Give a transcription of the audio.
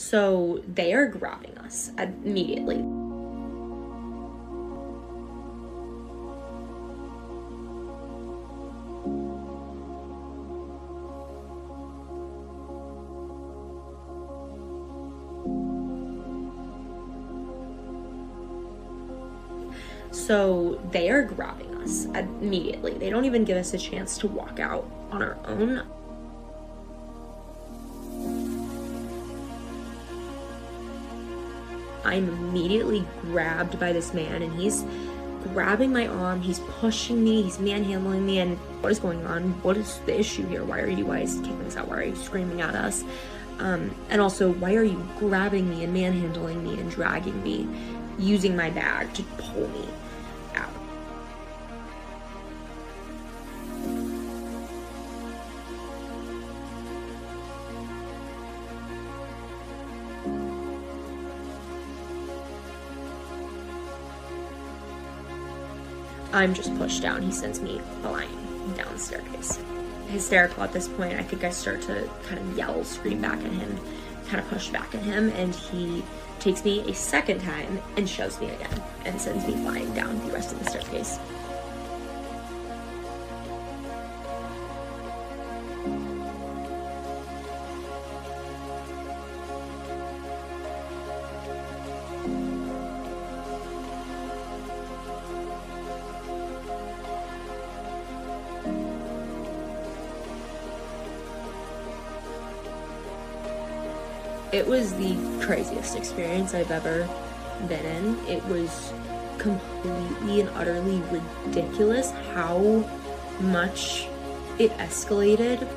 So they are grounding us immediately. So they are grabbing us immediately. They don't even give us a chance to walk out on our own. I'm immediately grabbed by this man, and he's grabbing my arm, he's pushing me, he's manhandling me, and what is going on? What is the issue here? Why are you kicking us out? Why are you screaming at us? And also, why are you grabbing me and manhandling me and dragging me, using my bag to pull me? I'm just pushed down. He sends me flying down the staircase. Hysterical at this point, I think I start to kind of yell, scream back at him, kind of push back at him, and he takes me a second time and shoves me again and sends me flying down the rest of the staircase. It was the craziest experience I've ever been in. It was completely and utterly ridiculous how much it escalated.